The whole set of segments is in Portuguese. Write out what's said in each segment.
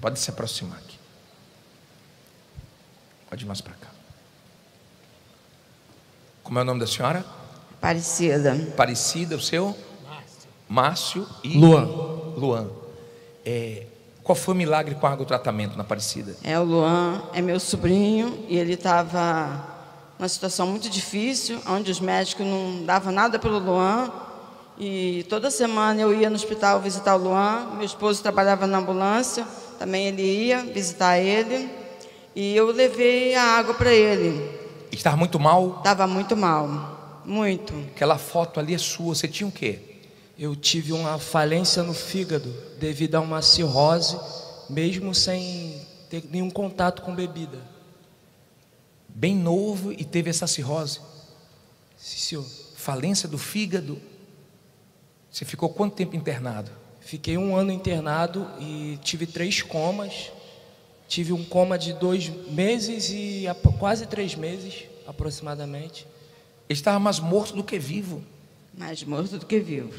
Pode se aproximar aqui. Pode ir mais para cá. Como é o nome da senhora? Aparecida. Aparecida, o seu? Márcio e Luan. Qual foi o milagre com água-tratamento na Aparecida? O Luan é meu sobrinho e ele estava numa situação muito difícil, onde os médicos não davam nada pelo Luan. E toda semana eu ia no hospital visitar o Luan. Meu esposo trabalhava na ambulância, também ele ia visitar ele. E eu levei a água para ele. Estava muito mal? Estava muito mal, muito. Aquela foto ali é sua, você tinha o quê? Eu tive uma falência no fígado devido a uma cirrose, mesmo sem ter nenhum contato com bebida. Bem novo e teve essa cirrose? Sim, senhor. Falência do fígado? Você ficou quanto tempo internado? Fiquei 1 ano internado e tive 3 comas. Tive um coma de 2 meses e quase 3 meses, aproximadamente. Ele estava mais morto do que vivo. Mais morto do que vivo.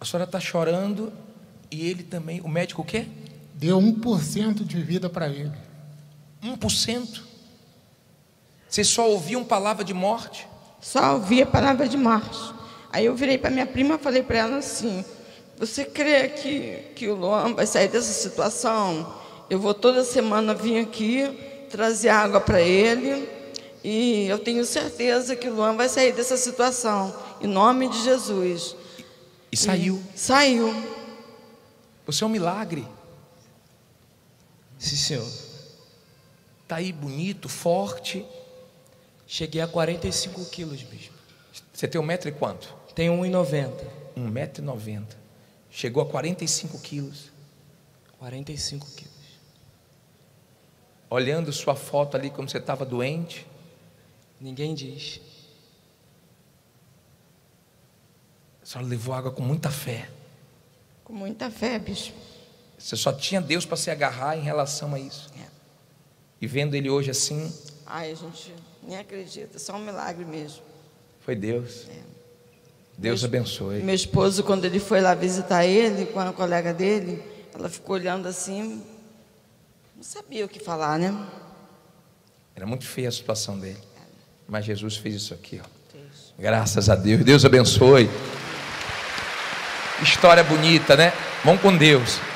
A senhora está chorando e ele também. O médico o quê? Deu 1% de vida para ele. 1%? Você só ouvia uma palavra de morte? Só ouvia a palavra de morte. Aí eu virei para minha prima e falei para ela assim: você crê que o Luan vai sair dessa situação? Eu vou toda semana vir aqui trazer água para ele. E eu tenho certeza que o Luan vai sair dessa situação, em nome de Jesus. E saiu. E saiu. Você é um milagre. Sim, senhor. Está aí bonito, forte. Cheguei a 45 quilos, bispo. Você tem 1 metro e quanto? Tenho 1,90. 1,90 m. Chegou a 45 quilos. 45 quilos. Olhando sua foto ali, como você estava doente. Ninguém diz. A senhora levou água com muita fé. Com muita fé, bispo. Você só tinha Deus para se agarrar em relação a isso. É. E vendo ele hoje assim... Ai, a gente nem acredita. É só um milagre mesmo. Foi Deus. É. Deus abençoe. Meu esposo, quando ele foi lá visitar ele, com a colega dele, ela ficou olhando assim, não sabia o que falar, né? Era muito feia a situação dele. Mas Jesus fez isso aqui, ó. Deus. Graças a Deus. Deus abençoe. História bonita, né? Vamos com Deus.